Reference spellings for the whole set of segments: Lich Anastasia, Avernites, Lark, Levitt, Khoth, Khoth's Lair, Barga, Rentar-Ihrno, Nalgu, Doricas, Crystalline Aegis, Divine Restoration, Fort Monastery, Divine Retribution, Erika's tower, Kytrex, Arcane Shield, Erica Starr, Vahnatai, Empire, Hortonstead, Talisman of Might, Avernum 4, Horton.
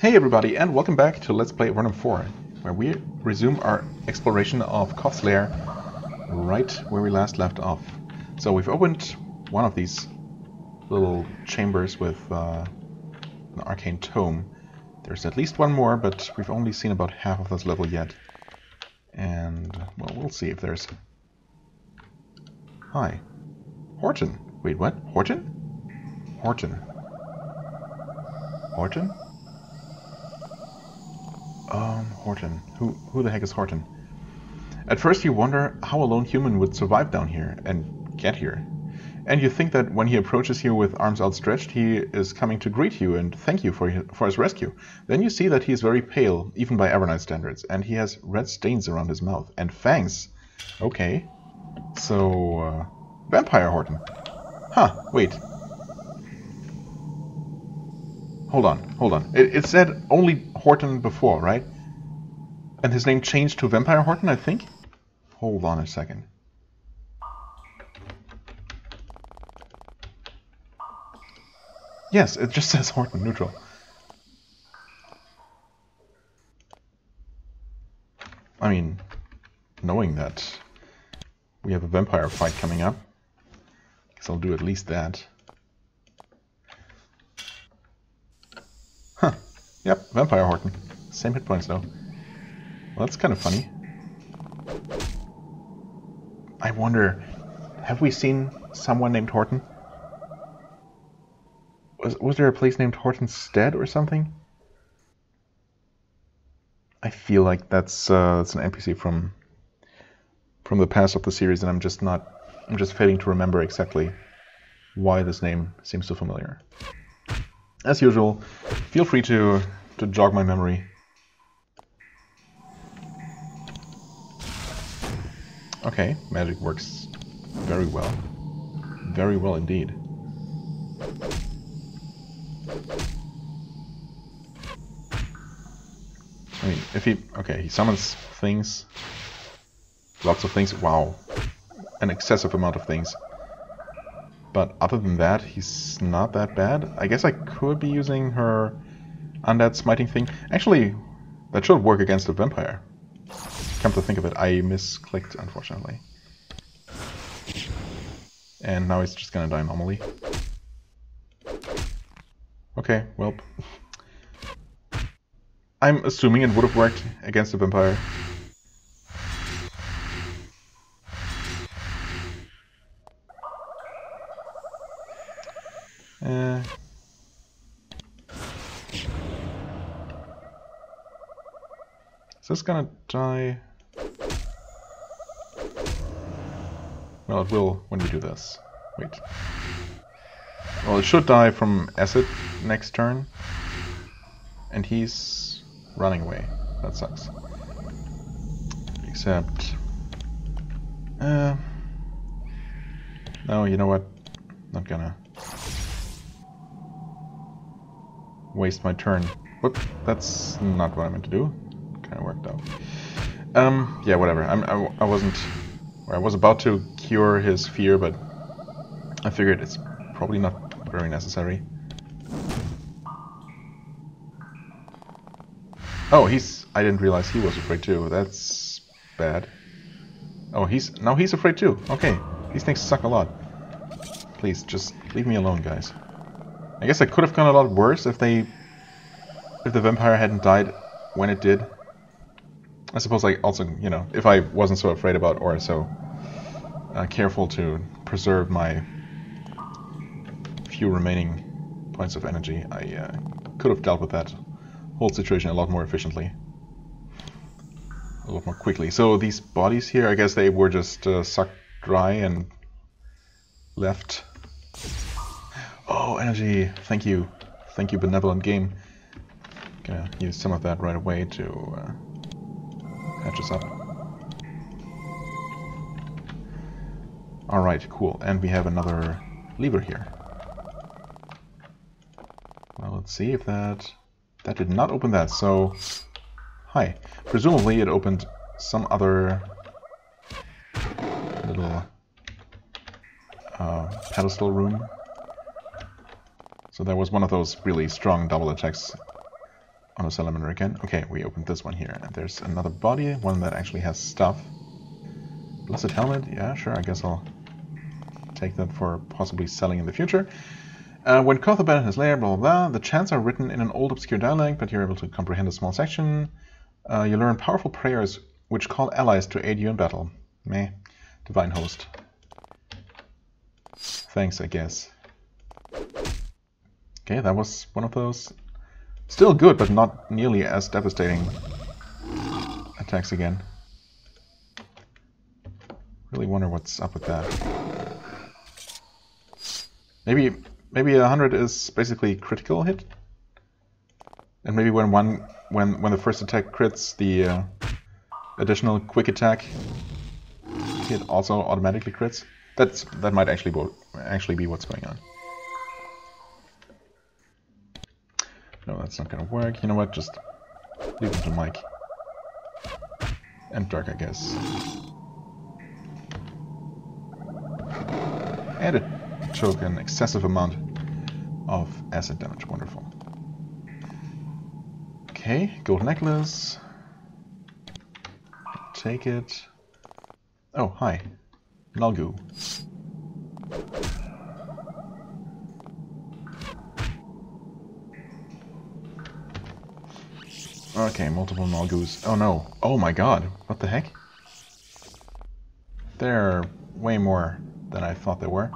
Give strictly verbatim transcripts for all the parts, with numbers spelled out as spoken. Hey everybody, and welcome back to Let's Play Avernum four, where we resume our exploration of Khoth's Lair right where we last left off. So we've opened one of these little chambers with uh, an arcane tome. There's at least one more, but we've only seen about half of this level yet. And, well, we'll see if there's... Hi. Horton. Wait, what? Horton? Horton. Horton? Um, Horton. Who who the heck is Horton? At first you wonder how a lone human would survive down here and get here. And you think that when he approaches you with arms outstretched, he is coming to greet you and thank you for his, for his rescue. Then you see that he is very pale, even by Avernite standards, and he has red stains around his mouth. And fangs! Okay. So, uh, Vampire Horton. Huh, wait. Hold on, hold on. It, it said only Horton before, right? And his name changed to Vampire Horton, I think? Hold on a second. Yes, it just says Horton, neutral. I mean, knowing that we have a vampire fight coming up, I guess I'll do at least that. Huh. Yep, Vampire Horton. Same hit points, though. Well, that's kind of funny. I wonder, have we seen someone named Horton? Was, was there a place named Hortonstead or something? I feel like that's uh, that's an N P C from from the past of the series, and I'm just not I'm just failing to remember exactly why this name seems so familiar. As usual, feel free to to jog my memory. Okay, magic works very well, very well indeed. I mean, if he... Okay, he summons things. Lots of things. Wow. An excessive amount of things. But other than that, he's not that bad. I guess I could be using her undead smiting thing. Actually, that should work against a vampire. Come to think of it, I misclicked, unfortunately. And now he's just gonna die normally. Okay, well... I'm assuming it would have worked against a vampire. Uh, is this gonna die? Well, it will when we do this. Wait. Well, it should die from acid next turn. And he's... running away. That sucks. Except... Uh, no, you know what? Not gonna... waste my turn. Whoop, that's not what I meant to do. Kinda worked out. Um, yeah, whatever. I'm, I, I wasn't... Or I was about to cure his fear, but... I figured it's probably not very necessary. Oh, he's... I didn't realize he was afraid too. That's bad. Oh, he's... Now he's afraid too. Okay. These things suck a lot. Please, just leave me alone, guys. I guess I could have gone a lot worse if they... if the vampire hadn't died when it did. I suppose I also, you know, if I wasn't so afraid about or so uh, careful to preserve my few remaining points of energy, I uh, could have dealt with that whole situation a lot more efficiently, a lot more quickly. So these bodies here, I guess they were just uh, sucked dry and left. Oh, energy! Thank you, thank you, benevolent game. Gonna use some of that right away to uh, patch us up. All right, cool. And we have another lever here. Well, let's see if that... That did not open that, so... Hi. Presumably it opened some other little uh, pedestal room. So there was one of those really strong double attacks on a salamander again. Okay, we opened this one here. There's another body, one that actually has stuff. Blessed helmet, yeah, sure, I guess I'll take that for possibly selling in the future. Uh, when Khoth abandoned his lair, blah, blah, blah, the chants are written in an old obscure dialect, but you're able to comprehend a small section. Uh, you learn powerful prayers which call allies to aid you in battle. Meh. Divine host. Thanks, I guess. Okay, that was one of those. Still good, but not nearly as devastating attacks again. Really wonder what's up with that. Maybe... Maybe one hundred is basically critical hit, and maybe when one when when the first attack crits, the uh, additional quick attack hit also automatically crits. That's that might actually bo actually be what's going on. No, that's not gonna work. You know what? Just leave it to Mike and Dark, I guess. And it took an excessive amount of acid damage. Wonderful. Okay, gold necklace. Take it. Oh, hi. Nalgu. Okay, multiple Nalgus. Oh no. Oh my god. What the heck? They're way more than I thought they were.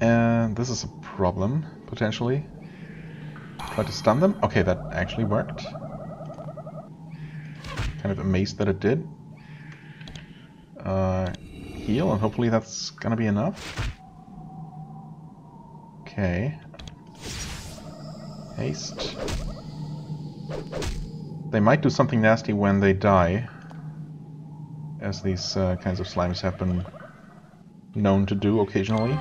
And this is a problem, potentially. Try to stun them. Okay, that actually worked. Kind of amazed that it did. Uh, heal, and hopefully that's gonna be enough. Okay. Haste. They might do something nasty when they die, as these uh, kinds of slimes have been known to do occasionally.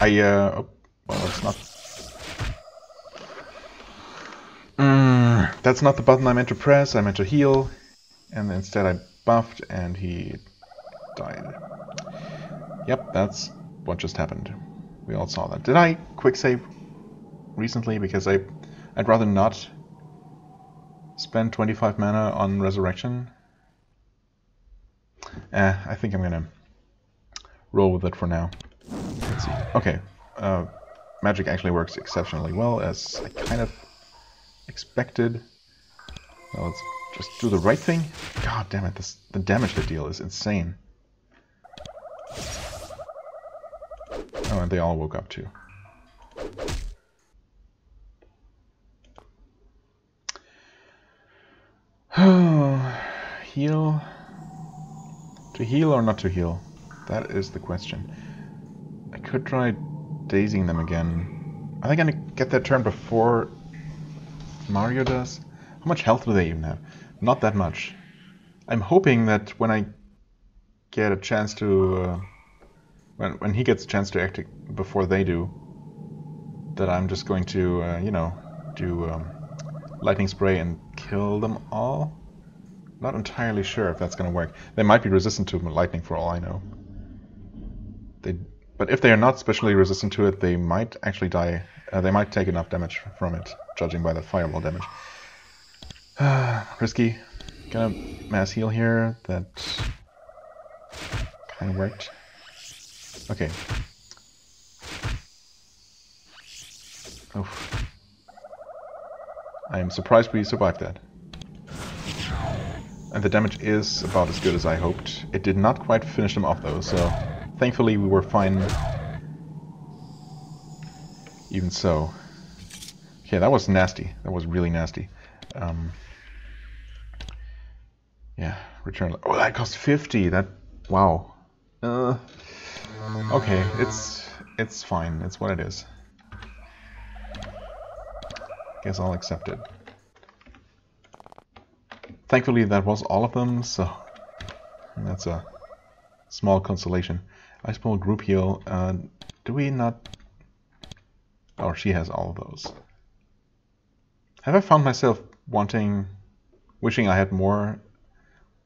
I, uh, oh, well, it's not... Mm, that's not the button I meant to press, I meant to heal, and instead I buffed and he died. Yep, that's what just happened. We all saw that. Did I quick save recently? Because I, I'd rather not spend twenty-five mana on resurrection. Eh, I think I'm gonna roll with it for now. Let's see. Okay, uh, magic actually works exceptionally well, as I kind of expected. Now let's just do the right thing. God damn it, this, the damage they deal is insane. Oh, and they all woke up too. Heal? To heal or not to heal? That is the question. I could try dazing them again. Are they gonna get their turn before Mario does? How much health do they even have? Not that much. I'm hoping that when I get a chance to... Uh, when, when he gets a chance to act before they do, that I'm just going to, uh, you know, do um, lightning spray and kill them all. Not entirely sure if that's gonna work. They might be resistant to lightning for all I know. They... But if they are not specially resistant to it, they might actually die. Uh, they might take enough damage from it, judging by the fireball damage. Risky. Gonna mass heal here. That kind of worked. Okay. Oof. I am surprised we survived that. And the damage is about as good as I hoped. It did not quite finish them off though, so... Thankfully, we were fine. Even so. Okay, that was nasty. That was really nasty. Um, yeah, return. Oh, that cost fifty. That wow. Uh, okay, it's it's fine. It's what it is. Guess I'll accept it. Thankfully, that was all of them. So that's a small consolation. I spell group heal. Uh, do we not... Oh, she has all of those. Have I found myself wanting... Wishing I had more...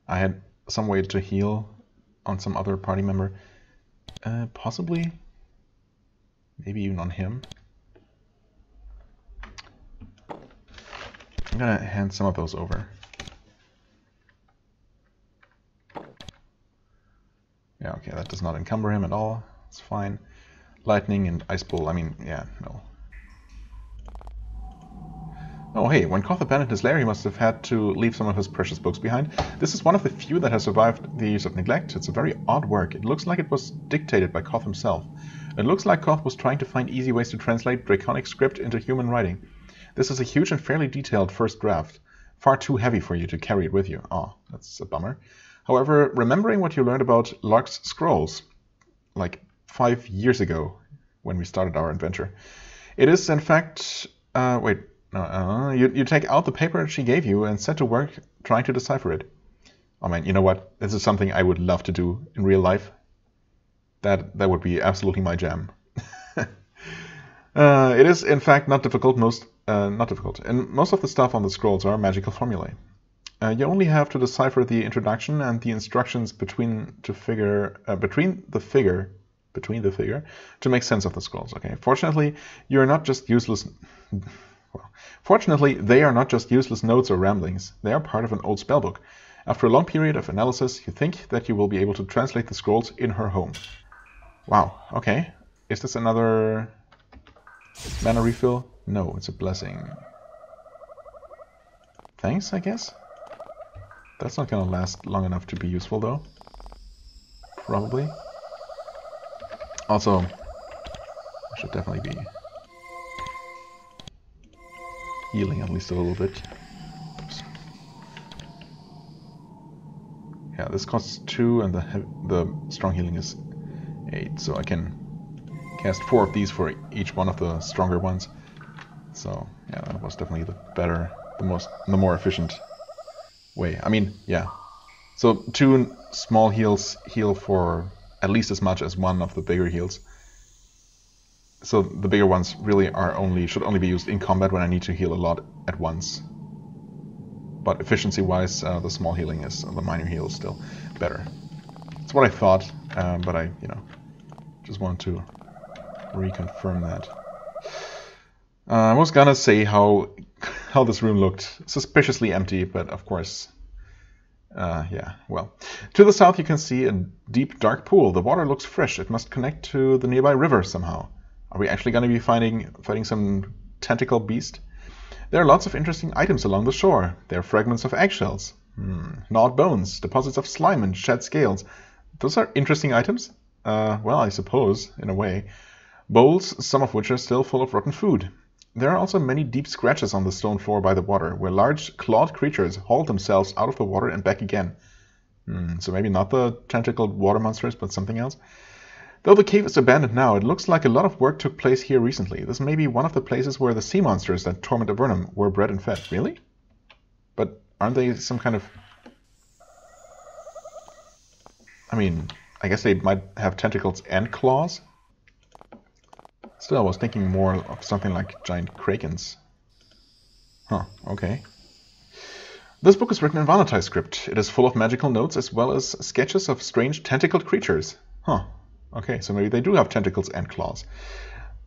I had some way to heal on some other party member? Uh, possibly? Maybe even on him? gonna hand some of those over. Yeah, okay, that does not encumber him at all. It's fine. Lightning and Ice Bowl, I mean, yeah, no. Oh hey, when Khoth abandoned his lair, he must have had to leave some of his precious books behind. This is one of the few that has survived the years of neglect. It's a very odd work. It looks like it was dictated by Khoth himself. It looks like Khoth was trying to find easy ways to translate draconic script into human writing. This is a huge and fairly detailed first draft. Far too heavy for you to carry it with you. Oh, that's a bummer. However, remembering what you learned about Lark's scrolls, like five years ago, when we started our adventure, it is in fact... Uh, wait, no, uh, you, you take out the paper she gave you and set to work trying to decipher it. Oh man, you know what? This is something I would love to do in real life. That, that would be absolutely my jam. uh, it is in fact not difficult, most, uh, not difficult, and most of the stuff on the scrolls are magical formulae. Uh, you only have to decipher the introduction and the instructions between to figure uh, between the figure between the figure to make sense of the scrolls. Okay. Fortunately, you are not just useless. Well, fortunately, they are not just useless notes or ramblings. They are part of an old spellbook. After a long period of analysis, you think that you will be able to translate the scrolls in her home. Wow. Okay. Is this another mana refill? No, it's a blessing. Thanks, I guess. That's not gonna last long enough to be useful, though. Probably. Also, I should definitely be healing at least a little bit. Oops. Yeah, this costs two, and the the strong healing is eight, so I can cast four of these for each one of the stronger ones. So yeah, that was definitely the better, the most, the more efficient. Way. I mean, yeah. So two small heals heal for at least as much as one of the bigger heals. So the bigger ones really are only should only be used in combat when I need to heal a lot at once. But efficiency-wise, uh, the small healing is uh, the minor heal is still better. That's what I thought, uh, but I, you know, just wanted to reconfirm that. Uh, I was gonna say how how this room looked. Suspiciously empty, but of course, uh, yeah, well. To the south you can see a deep dark pool. The water looks fresh. It must connect to the nearby river somehow. Are we actually gonna be fighting, fighting some tentacle beast? There are lots of interesting items along the shore. There are fragments of eggshells, hmm, gnawed bones, deposits of slime and shed scales. Those are interesting items? Uh, well, I suppose, in a way. Bowls, some of which are still full of rotten food. There are also many deep scratches on the stone floor by the water, where large clawed creatures haul themselves out of the water and back again. Mm, so maybe not the tentacled water monsters, but something else. Though the cave is abandoned now, it looks like a lot of work took place here recently. This may be one of the places where the sea monsters that torment Avernum were bred and fed. Really? But aren't they some kind of... I mean, I guess they might have tentacles and claws? Still, I was thinking more of something like giant krakens. Huh, okay. This book is written in Vahnatai script. It is full of magical notes as well as sketches of strange tentacled creatures. Huh, okay, so maybe they do have tentacles and claws.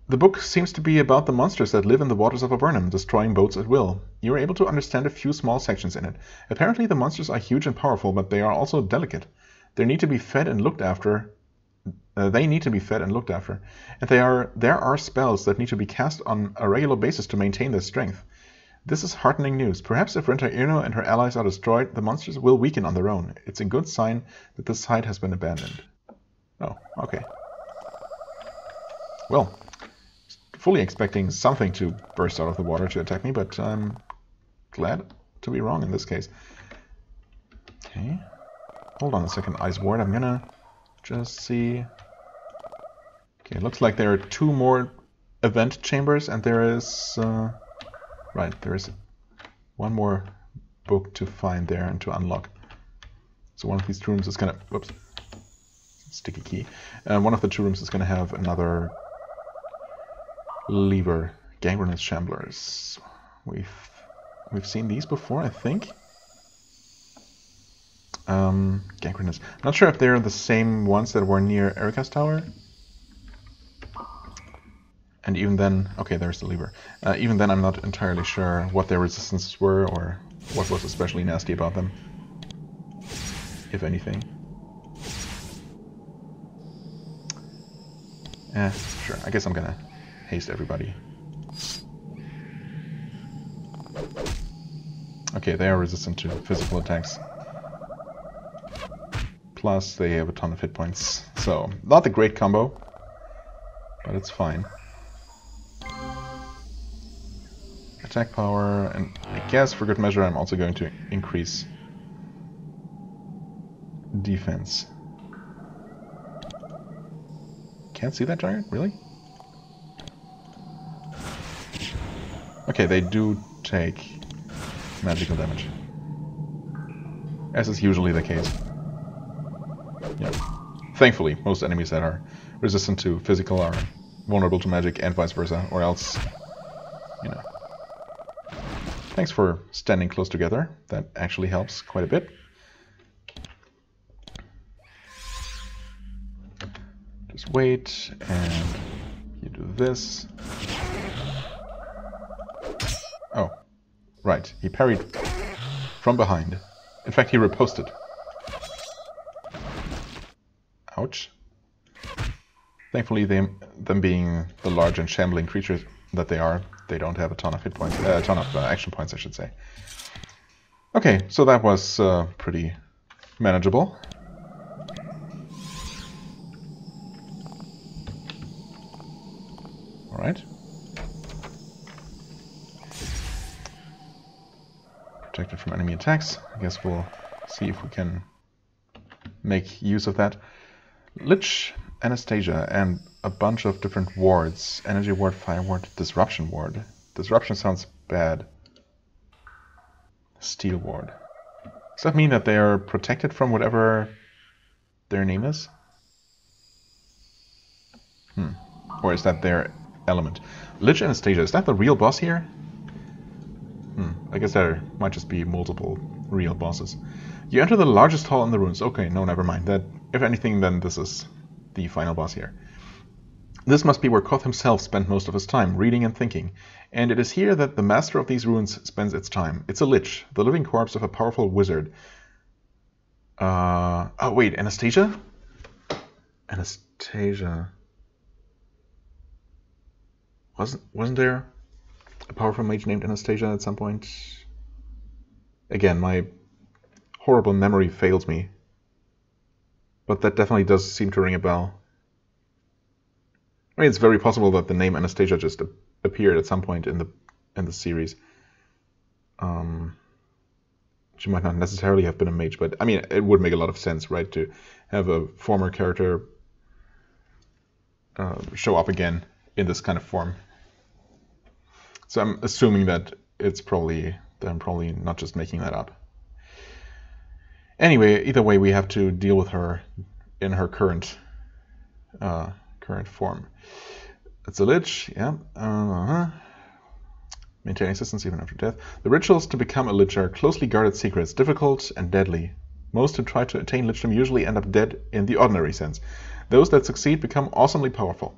The book seems to be about the monsters that live in the waters of Avernum, destroying boats at will. You are able to understand a few small sections in it. Apparently the monsters are huge and powerful, but they are also delicate. They need to be fed and looked after... Uh, they need to be fed and looked after, and they are, there are spells that need to be cast on a regular basis to maintain their strength. This is heartening news. Perhaps if Rentar-Ihrno and her allies are destroyed, the monsters will weaken on their own. It's a good sign that this site has been abandoned. Oh, okay. Well, fully expecting something to burst out of the water to attack me, but I'm glad to be wrong in this case. Okay. Hold on a second, Ice Ward. I'm gonna... just see... Okay, looks like there are two more event chambers, and there is... Uh, right, there is one more book to find there and to unlock. So one of these two rooms is gonna... Whoops. Sticky key. Uh, one of the two rooms is gonna have another... lever. Gangrenous Shamblers. We've... We've seen these before, I think. Um, Gangrenous. I'm not sure if they're the same ones that were near Erika's tower. And even then, okay, there's the lever. Uh, even then, I'm not entirely sure what their resistances were or what was especially nasty about them, if anything. Eh, sure. I guess I'm gonna haste everybody. Okay, they are resistant to physical attacks. Plus, they have a ton of hit points. So, not the great combo, but it's fine. Attack power, and I guess for good measure I'm also going to increase defense. Can't see that giant? Really? Okay, they do take magical damage, as is usually the case. Yeah. Thankfully, most enemies that are resistant to physical are vulnerable to magic and vice versa, or else, you know. Thanks for standing close together. That actually helps quite a bit. Just wait, and you do this. Oh, right. He parried from behind. In fact, he riposted. Ouch. Thankfully, they, them being the large and shambling creatures that they are, they don't have a ton of hit points, uh, a ton of uh, action points, I should say. Okay, so that was uh, pretty manageable. All right. Protected from enemy attacks. I guess we'll see if we can make use of that. Lich Anastasia and a bunch of different wards. Energy ward, fire ward, disruption ward. Disruption sounds bad. Steel ward. Does that mean that they are protected from whatever their name is? Hmm. Or is that their element? Lich Anastasia, is that the real boss here? Hmm. I guess there might just be multiple real bosses. You enter the largest hall in the ruins. Okay, no, never mind. That, if anything, then this is the final boss here. This must be where Khoth himself spent most of his time, reading and thinking. And it is here that the master of these ruins spends its time. It's a lich, the living corpse of a powerful wizard. Uh, oh, wait, Anastasia? Anastasia. Wasn't, wasn't there a powerful mage named Anastasia at some point? Again, my horrible memory fails me. But that definitely does seem to ring a bell. I mean, it's very possible that the name Anastasia just appeared at some point in the in the series. Um, she might not necessarily have been a mage, but I mean, it would make a lot of sense, right, to have a former character uh, show up again in this kind of form. So I'm assuming that it's probably that I'm probably not just making that up. Anyway, either way, we have to deal with her in her current. Uh, current form. It's a lich, yeah. Uh-huh. Maintain existence even after death. The rituals to become a lich are closely guarded secrets, difficult and deadly. Most who try to attain lichdom usually end up dead in the ordinary sense. Those that succeed become awesomely powerful.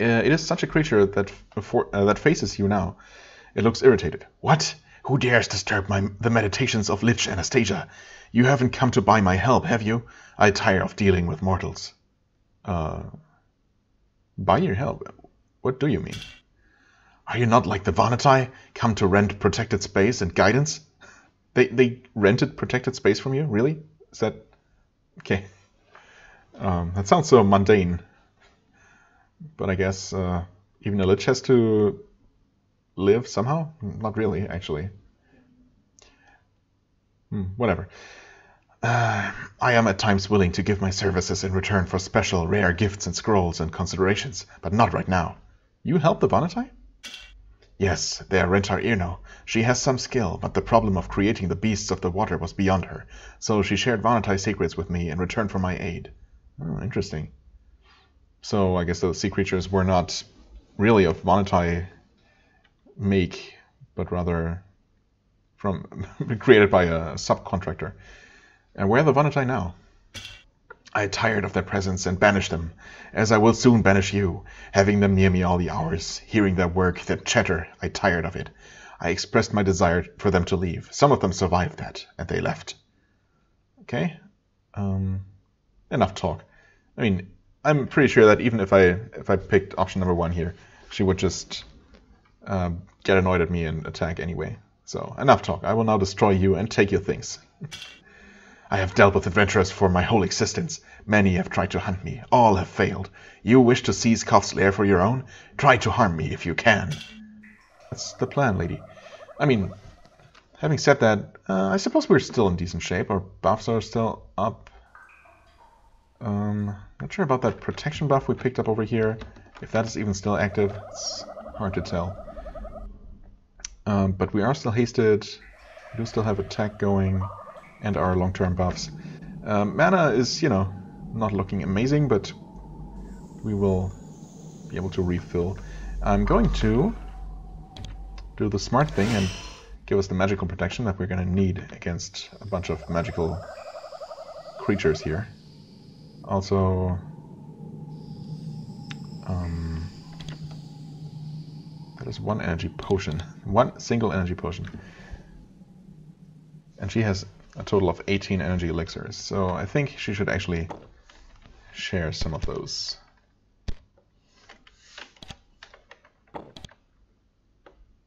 Uh, it is such a creature that for, uh, that faces you now. It looks irritated. What? Who dares disturb my the meditations of Lich Anastasia? You haven't come to buy my help, have you? I tire of dealing with mortals. Uh... Buy your help? What do you mean? Are you not like the Vahnatai, come to rent protected space and guidance? They they rented protected space from you? Really? Is that... Okay. Um, that sounds so mundane. But I guess uh, even a lich has to live somehow? Not really, actually. Hmm, whatever. Uh, I am at times willing to give my services in return for special, rare gifts and scrolls and considerations, but not right now. You help the Vahnatai? Yes, they are Rentar-Ihrno. She has some skill, but the problem of creating the beasts of the water was beyond her, so she shared Vahnatai secrets with me in return for my aid. Oh, interesting. So I guess those sea creatures were not really of Vahnatai make, but rather from created by a subcontractor. And where are the Vahnatai now? I tired of their presence and banished them, as I will soon banish you. Having them near me all the hours, hearing their work, their chatter, I tired of it. I expressed my desire for them to leave. Some of them survived that, and they left. Okay. Um, enough talk. I mean, I'm pretty sure that even if I if I picked option number one here, she would just uh, get annoyed at me and attack anyway. So, enough talk. I will now destroy you and take your things. I have dealt with adventurers for my whole existence. Many have tried to hunt me. All have failed. You wish to seize Khoth's Lair for your own? Try to harm me if you can. That's the plan, lady. I mean, having said that, uh, I suppose we're still in decent shape. Our buffs are still up. Um, not sure about that protection buff we picked up over here. If that is even still active, it's hard to tell. Um, but we are still hasted. We do still have attack going. And our long-term buffs. Um, mana is, you know, not looking amazing, but we will be able to refill. I'm going to do the smart thing and give us the magical protection that we're going to need against a bunch of magical creatures here. Also, um, that is one energy potion. One single energy potion. And she has a total of eighteen energy elixirs, so I think she should actually share some of those.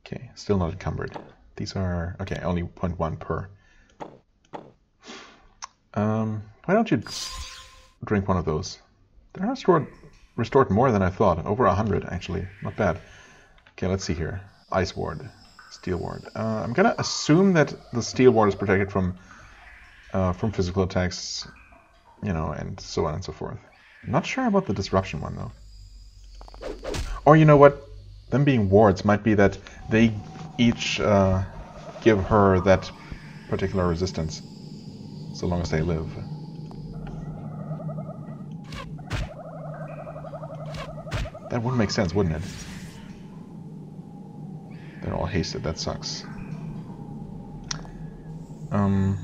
Okay, still not encumbered. These are, okay, only zero point one per. Um, why don't you drink one of those? They're restored, restored more than I thought, over one hundred actually, not bad. Okay, let's see here. Ice Ward, Steel Ward. Uh, I'm gonna assume that the Steel Ward is protected from Uh, from physical attacks, you know, and so on and so forth. Not sure about the disruption one, though. Or, you know what? Them being wards might be that they each uh, give her that particular resistance, so long as they live. That would make sense, wouldn't it? They're all hasted, that sucks. Um...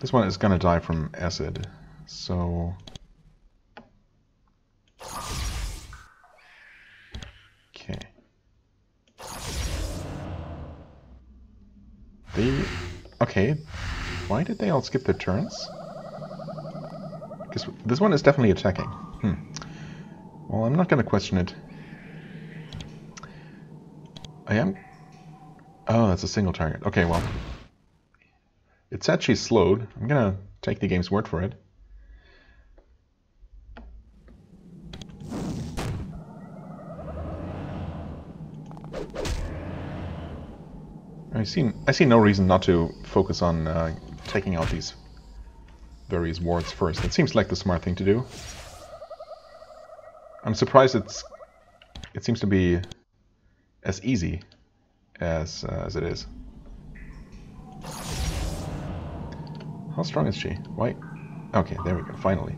This one is gonna die from acid, so okay. They okay. Why did they all skip their turns? Because this one is definitely attacking. Hmm. Well, I'm not gonna question it. I am. Oh, that's a single target. Okay, well. It said she's slowed. I'm gonna take the game's word for it. I see. I see no reason not to focus on uh, taking out these various wards first. It seems like the smart thing to do. I'm surprised it's. It seems to be as easy as uh, as it is. How strong is she? Why? Okay, there we go, finally.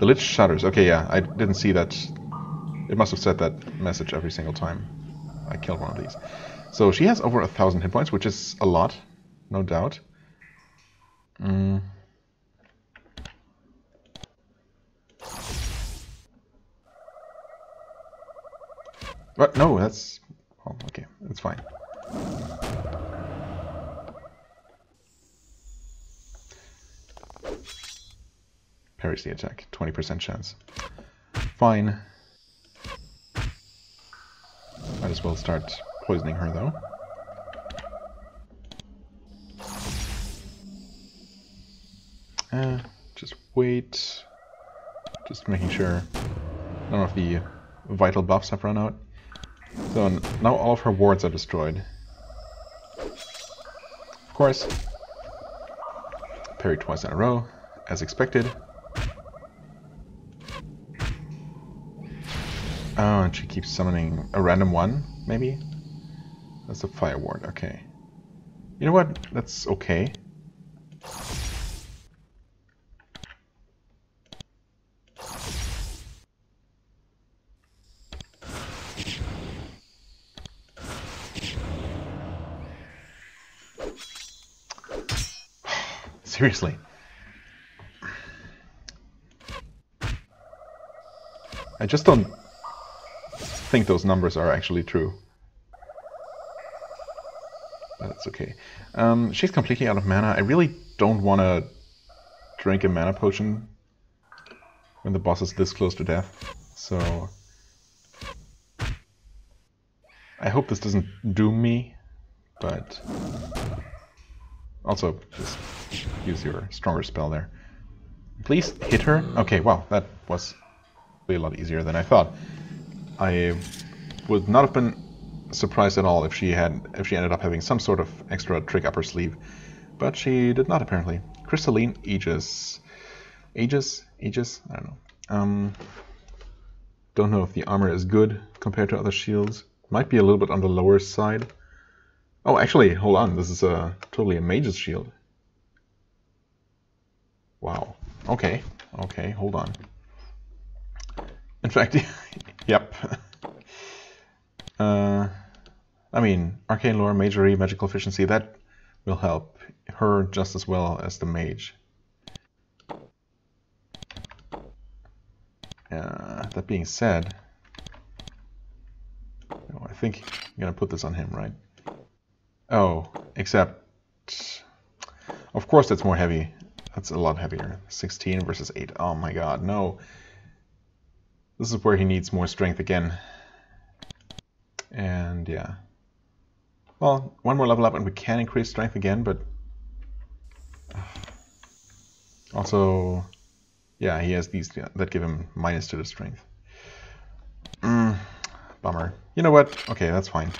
The Lich shudders. Okay, yeah, I didn't see that. It must have said that message every single time I killed one of these. So she has over a thousand hit points, which is a lot, no doubt. Mm. But no, that's... Oh, okay, that's fine. Parries the attack, twenty percent chance. Fine. Might as well start poisoning her, though. Uh, just wait. Just making sure none of the vital buffs have run out. So now all of her wards are destroyed. Of course. Parry twice in a row, as expected. Oh, and she keeps summoning a random one, maybe? That's a fire ward, okay. You know what? That's okay. Seriously, I just don't think those numbers are actually true. That's okay. Um, she's completely out of mana. I really don't want to drink a mana potion when the boss is this close to death. So I hope this doesn't doom me, but also just use your stronger spell there. Please hit her. Okay, wow, that was a lot easier than I thought. I would not have been surprised at all if she had if she ended up having some sort of extra trick up her sleeve, but she did not apparently. Crystalline Aegis, Aegis, Aegis. I don't know. Um, don't know if the armor is good compared to other shields. Might be a little bit on the lower side. Oh, actually, hold on. This is a totally a mage's shield. Wow. Okay. Okay. Hold on. In fact, yep. Uh, I mean, Arcane Lore, Magery, Magical Efficiency, that will help her just as well as the Mage. Uh, that being said, oh, I think I'm going to put this on him, right? Oh, except, of course that's more heavy. That's a lot heavier. sixteen versus eight. Oh my god, no. This is where he needs more strength again. And yeah, well, one more level up and we can increase strength again, but also, yeah, he has these that give him minus to the strength. Mm, bummer. You know what? Okay, that's fine.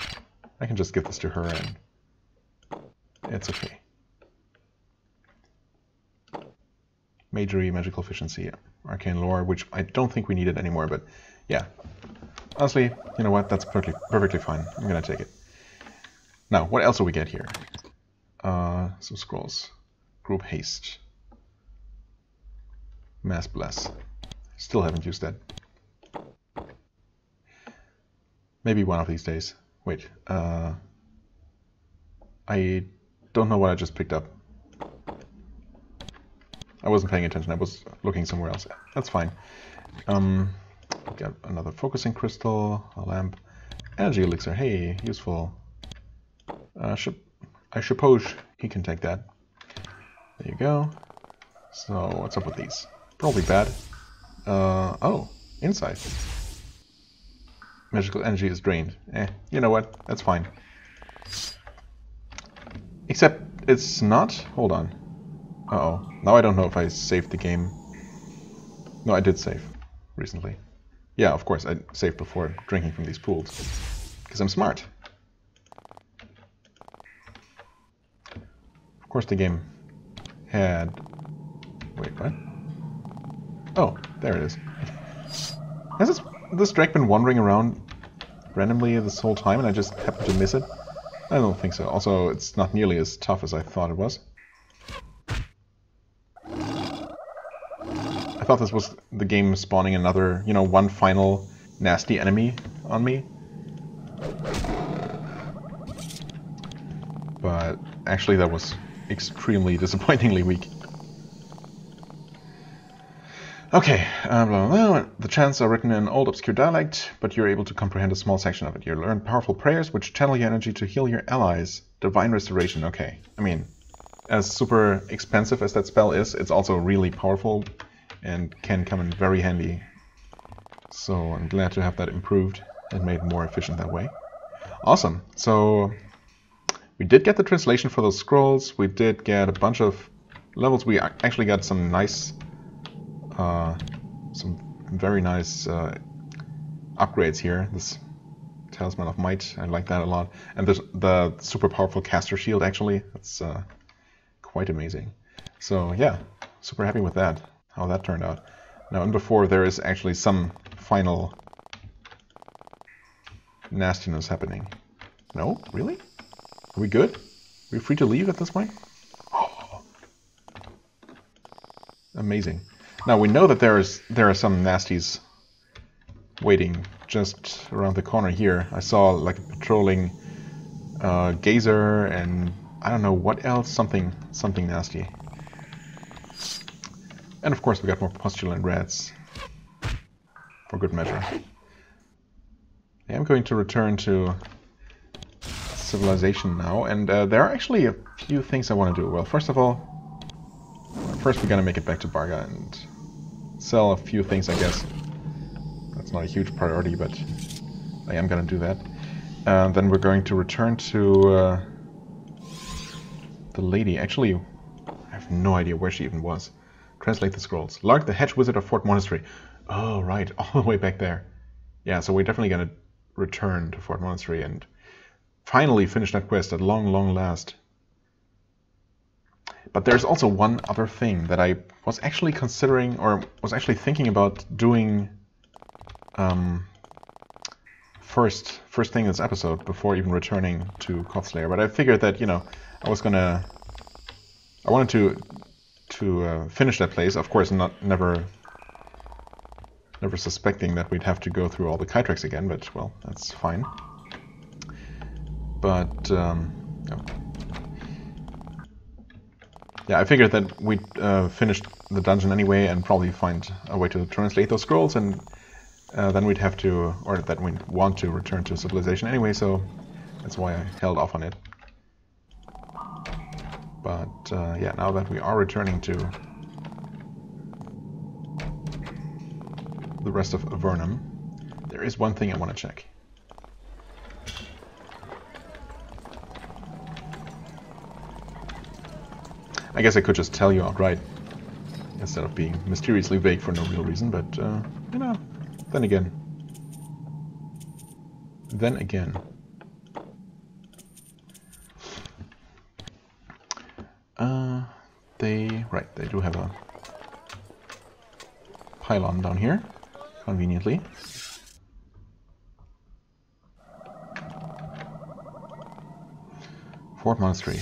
I can just give this to her and it's okay. Magery, Magical Efficiency, Arcane Lore, which I don't think we need it anymore, but yeah. Honestly, you know what, that's perfectly, perfectly fine. I'm gonna take it. Now, what else do we get here? Uh, some scrolls. Group Haste. Mass Bless. Still haven't used that. Maybe one of these days. Wait, uh... I don't know what I just picked up. I wasn't paying attention, I was looking somewhere else. That's fine. Um... We got another focusing crystal, a lamp, energy elixir. Hey, useful. Uh, I suppose he can take that. There you go. So what's up with these? Probably bad. Uh, oh, insight. Magical energy is drained. Eh, you know what? That's fine. Except it's not. Hold on. Uh oh. Now I don't know if I saved the game. No, I did save recently. Yeah, of course, I saved before drinking from these pools, because I'm smart. Of course the game had... Wait, what? Oh, there it is. Has this, this drake been wandering around randomly this whole time and I just happened to miss it? I don't think so. Also, it's not nearly as tough as I thought it was. I thought this was the game spawning another, you know, one final nasty enemy on me. But actually that was extremely disappointingly weak. Okay, uh, blah, blah, blah. The chants are written in old obscure dialect, but you're able to comprehend a small section of it. You learn powerful prayers which channel your energy to heal your allies. Divine Restoration, okay. I mean, as super expensive as that spell is, it's also really powerful and can come in very handy. So I'm glad to have that improved and made more efficient that way. Awesome. So we did get the translation for those scrolls. We did get a bunch of levels. We actually got some nice, uh, some very nice uh, upgrades here. This Talisman of Might, I like that a lot. And there's the super powerful caster shield, actually. That's uh, quite amazing. So yeah, super happy with that. How that turned out. Now in before there is actually some final nastiness happening. No? Really? Are we good? Are we free to leave at this point? Oh. Amazing. Now we know that there is there are some nasties waiting just around the corner here. I saw like a patrolling uh, gazer and I don't know what else, something something nasty. And of course we got more postulant rats. for good measure. I am going to return to civilization now, and uh, there are actually a few things I want to do. Well, first of all, first we're going to make it back to Barga and sell a few things, I guess. That's not a huge priority, but I am going to do that. Uh, then we're going to return to uh, the lady. Actually, I have no idea where she even was. Translate the scrolls. Lark, the hedge wizard of Fort Monastery. Oh, right, all the way back there. Yeah, so we're definitely going to return to Fort Monastery and finally finish that quest at long, long last. But there's also one other thing that I was actually considering, or was actually thinking about doing um, first first thing in this episode before even returning to Khoth's Lair. But I figured that, you know, I was going to... I wanted to to uh, finish that place. Of course, not never never suspecting that we'd have to go through all the Kytrex again, but, well, that's fine. But, um... no. Yeah, I figured that we'd uh, finished the dungeon anyway and probably find a way to translate those scrolls, and uh, then we'd have to, or that we'd want to return to civilization anyway, so that's why I held off on it. But uh, yeah, now that we are returning to the rest of Avernum, there is one thing I want to check. I guess I could just tell you outright, instead of being mysteriously vague for no real reason, but, uh, you know, then again. Then again. Uh, they, right, they do have a pylon down here, conveniently. Fort Monastery.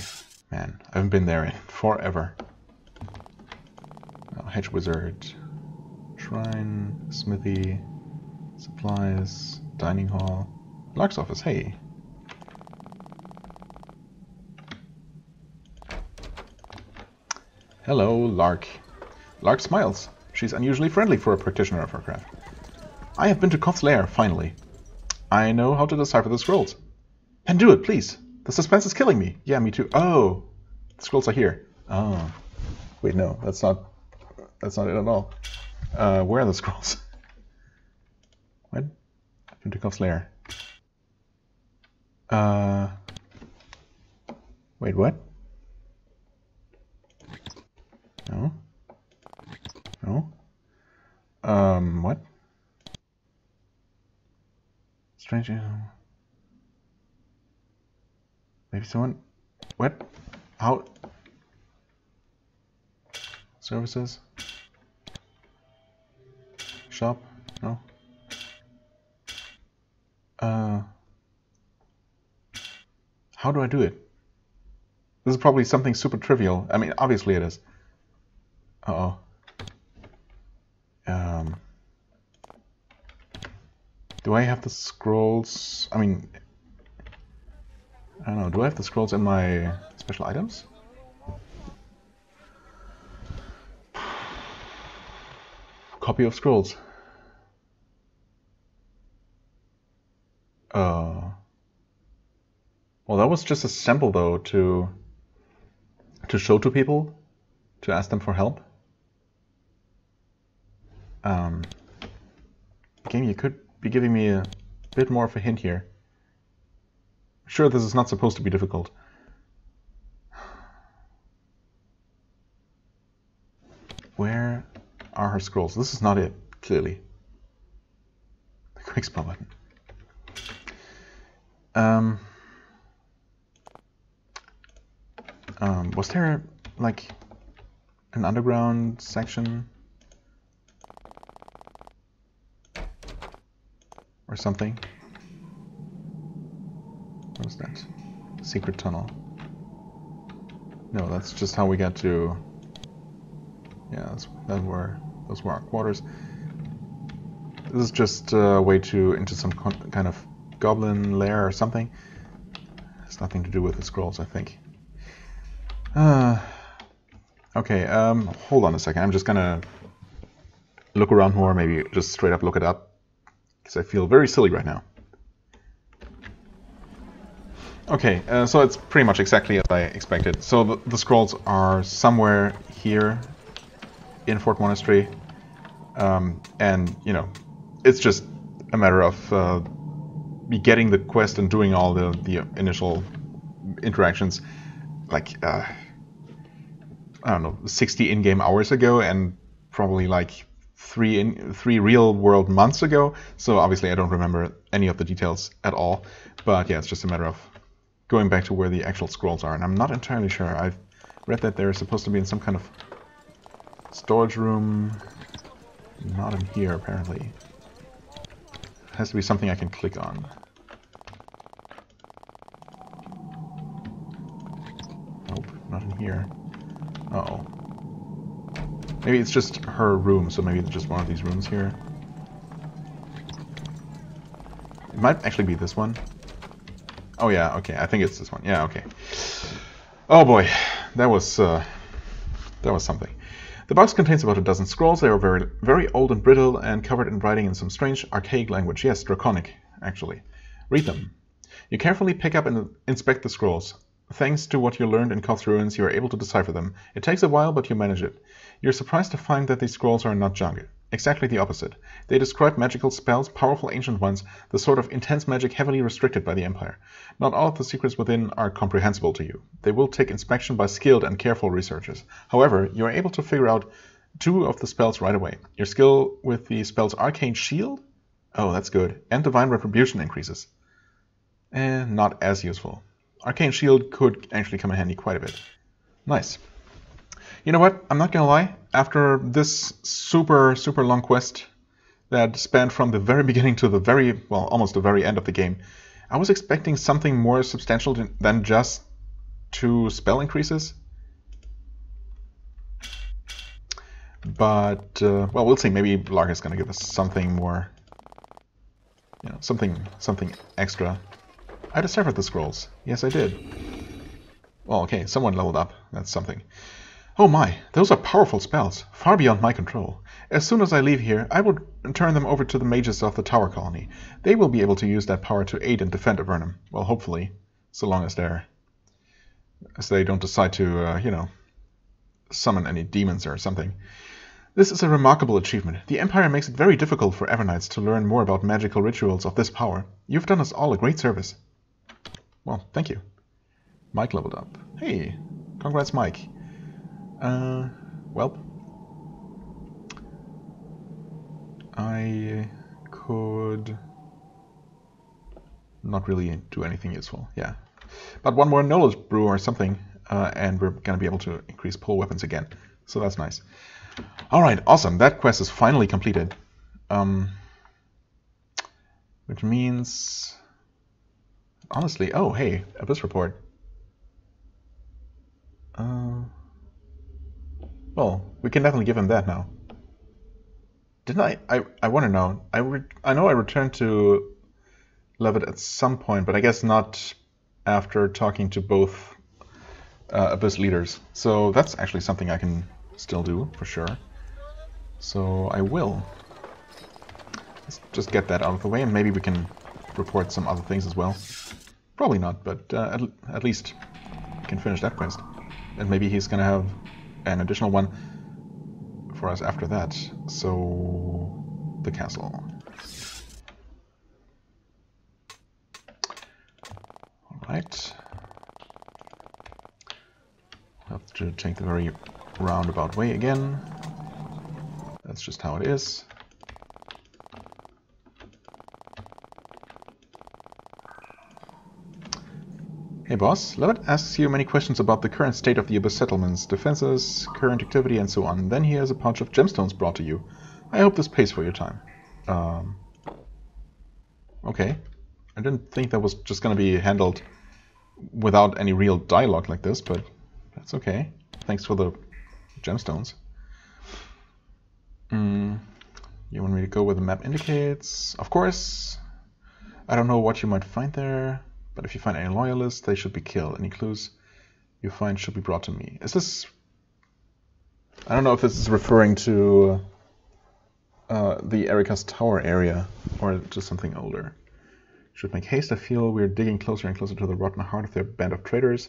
Man, I haven't been there in forever. Oh, hedge wizard, shrine, smithy, supplies, dining hall, Lark's office, hey! Hello, Lark. Lark smiles. She's unusually friendly for a practitioner of her craft. I have been to Khoth's Lair, finally. I know how to decipher the scrolls. Then do it, please! The suspense is killing me. Yeah, me too. Oh, the scrolls are here. Oh, wait, no, that's not. That's not it at all. Uh, where are the scrolls? What? Into Khoth's Lair. Uh. Wait, what? No. No. Um. What? Strange. Maybe someone... What? How? Services? Shop? No? Uh... How do I do it? This is probably something super trivial. I mean, obviously it is. Uh-oh. Um... Do I have the scrolls? I mean... I don't know, do I have the scrolls in my special items? Copy of scrolls. Uh, well, that was just a sample, though, to to show to people, to ask them for help. Um, game, you could be giving me a bit more of a hint here. Sure, this is not supposed to be difficult. Where are her scrolls? This is not it, clearly. The quick spell button. Um, um, was there, like, an underground section? Or something? What was that? Secret tunnel. No, that's just how we got to... Yeah, that's, that were, those were our quarters. This is just a way to into some con kind of goblin lair or something. It's nothing to do with the scrolls, I think. Uh, okay, um, hold on a second. I'm just gonna look around more, maybe just straight up look it up. because I feel very silly right now. Okay, uh, so it's pretty much exactly as I expected. So the, the scrolls are somewhere here in Fort Monastery. Um, and, you know, it's just a matter of uh, getting the quest and doing all the, the initial interactions. Like, uh, I don't know, sixty in-game hours ago, and probably like three in three real-world months ago. So obviously I don't remember any of the details at all. But yeah, it's just a matter of going back to where the actual scrolls are, and I'm not entirely sure. I've read that they're supposed to be in some kind of storage room. Not in here, apparently. It has to be something I can click on. Nope, not in here. Uh-oh. Maybe it's just her room, so maybe it's just one of these rooms here. It might actually be this one. Oh yeah, okay, I think it's this one. Yeah, okay. Oh boy, that was uh, that was something. The box contains about a dozen scrolls. They are very very old and brittle and covered in writing in some strange archaic language. Yes, draconic, actually. Read them. You carefully pick up and inspect the scrolls. Thanks to what you learned in Khoth's ruins, you are able to decipher them. It takes a while, but you manage it. You're surprised to find that these scrolls are not junk. Exactly the opposite. They describe magical spells, powerful ancient ones, the sort of intense magic heavily restricted by the Empire. Not all of the secrets within are comprehensible to you. They will take inspection by skilled and careful researchers. However, you are able to figure out two of the spells right away. Your skill with the spells Arcane Shield? Oh, that's good. And Divine Retribution increases. Eh, not as useful. Arcane Shield could actually come in handy quite a bit. Nice. You know what? I'm not gonna lie. After this super, super long quest that spanned from the very beginning to the very, well, almost the very end of the game, I was expecting something more substantial than just two spell increases. But, uh, well, we'll see. Maybe Lark is gonna give us something more, you know, something, something extra. I deciphered the scrolls. Yes, I did. Well, okay, someone leveled up. That's something. Oh my, those are powerful spells, far beyond my control. As soon as I leave here, I will turn them over to the mages of the Tower Colony. They will be able to use that power to aid and defend Avernum. Well, hopefully, so long as they're, as they don't decide to, uh, you know, summon any demons or something. This is a remarkable achievement. The Empire makes it very difficult for Avernites to learn more about magical rituals of this power. You've done us all a great service. Well, thank you. Mike leveled up. Hey, congrats, Mike. Uh, well, I could not really do anything useful, yeah. But one more knowledge brew or something, uh, and we're going to be able to increase pole weapons again. So that's nice. Alright, awesome. That quest is finally completed. Um, which means... Honestly, oh, hey, Abyss Report. Uh... Well, we can definitely give him that now. Didn't I? I, I want to know. I, re I know I returned to Levitt at some point, but I guess not after talking to both uh, Abyss leaders. So that's actually something I can still do, for sure. So I will. Let's just get that out of the way, and maybe we can report some other things as well. Probably not, but uh, at, at least we can finish that quest. And maybe he's going to have an additional one for us after that. So, the castle. Alright. We'll have to take the very roundabout way again. That's just how it is. Hey boss, Levitt asks you many questions about the current state of the Abyss settlements, defenses, current activity, and so on. Then he has a pouch of gemstones brought to you. I hope this pays for your time. Um, okay. I didn't think that was just going to be handled without any real dialogue like this, but that's okay. Thanks for the gemstones. Mm, you want me to go where the map indicates? Of course. I don't know what you might find there. But if you find any loyalists, they should be killed. Any clues you find should be brought to me. Is this... I don't know if this is referring to uh, the Erika's tower area, or just something older. Should make haste, I feel. We're digging closer and closer to the rotten heart of their band of traitors.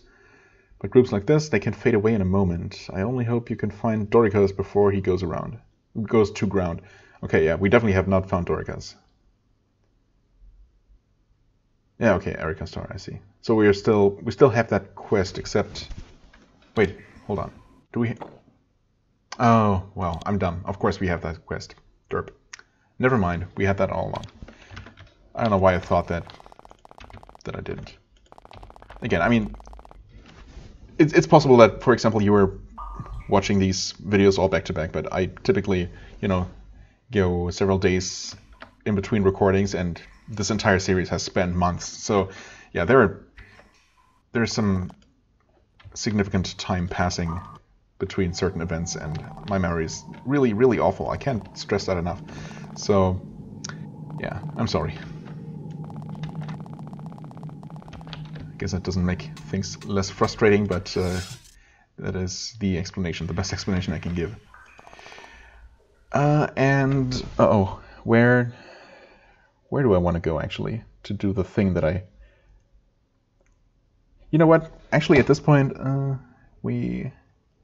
But groups like this, they can fade away in a moment. I only hope you can find Doricas before he goes around. Goes to ground. Okay, yeah, we definitely have not found Doricas. Yeah, okay, Erica Starr, I see. So we are still, we still have that quest, except... Wait, hold on. Do we... Oh, well, I'm dumb. Of course we have that quest. Derp. Never mind, we had that all along. I don't know why I thought that that I didn't. Again, I mean, it's, it's possible that, for example, you were watching these videos all back-to-back, but I typically, you know, go several days in between recordings, and this entire series has spent months. So, yeah, there are there's some significant time passing between certain events, and my memory is really, really awful. I can't stress that enough. So, yeah, I'm sorry. I guess that doesn't make things less frustrating, but uh, that is the explanation, the best explanation I can give. Uh, and uh oh, where, where do I want to go actually to do the thing that I? You know what? Actually, at this point, uh, we,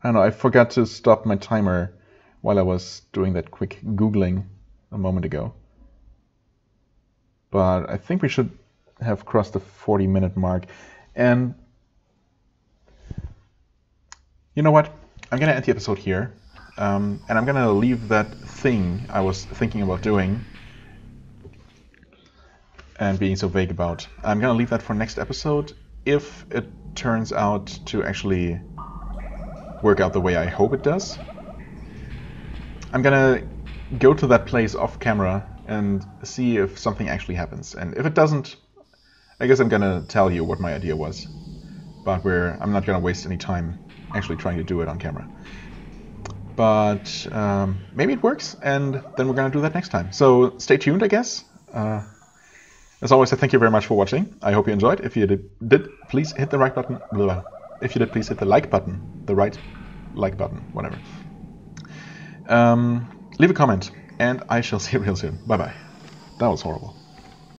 I don't know. I forgot to stop my timer while I was doing that quick googling a moment ago. But I think we should have crossed the forty minute mark, and you know what, I'm gonna end the episode here, um, and I'm gonna leave that thing I was thinking about doing and being so vague about. I'm gonna leave that for next episode, if it turns out to actually work out the way I hope it does. I'm gonna go to that place off camera and see if something actually happens, and if it doesn't, I guess I'm gonna tell you what my idea was, but we're, I'm not gonna waste any time actually trying to do it on camera. But um, maybe it works, and then we're gonna do that next time. So stay tuned, I guess. Uh, as always, I thank you very much for watching. I hope you enjoyed. If you did, did please hit the right button. Blah. If you did, please hit the like button. The right like button, whatever. Um, leave a comment, and I shall see you real soon. Bye bye. That was horrible.